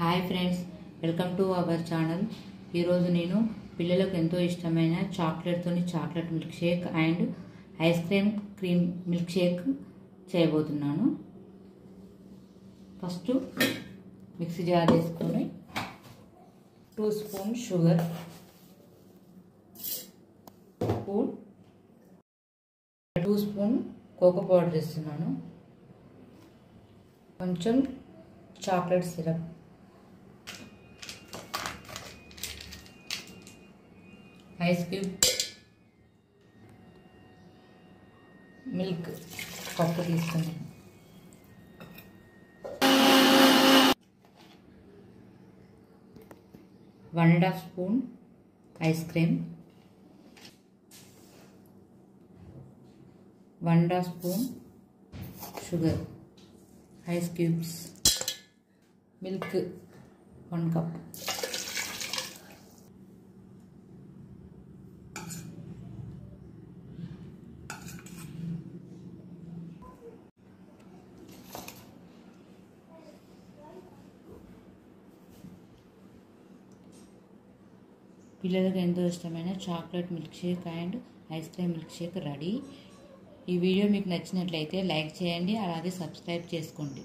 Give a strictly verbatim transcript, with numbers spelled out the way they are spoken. Hi friends welcome to our channel ई रोज़ु नेनु पिल्ललकु एंतो इष्टमैन चॉकलेट तोनी chocolate milk shake and ice cream cream milk shake చేయబోతున్నాను। ఫస్ట్ మిక్సీ జార్ తీసుకొని two spoon sugar spoon two spoon cocoa powder వేస్తున్నాను। కొంచెం chocolate syrup ice cube milk cup తీసుకున్నాను। One and half spoon ice cream one and half spoon sugar ice cubes milk one cup పిల్లలకు ఎంతో ఇష్టమైన chocolate milk shake and ice cream milk shake ready. ఈ video మీకు నచ్చినట్లయితే like చేయండి, అలాగే subscribe చేసుకోండి।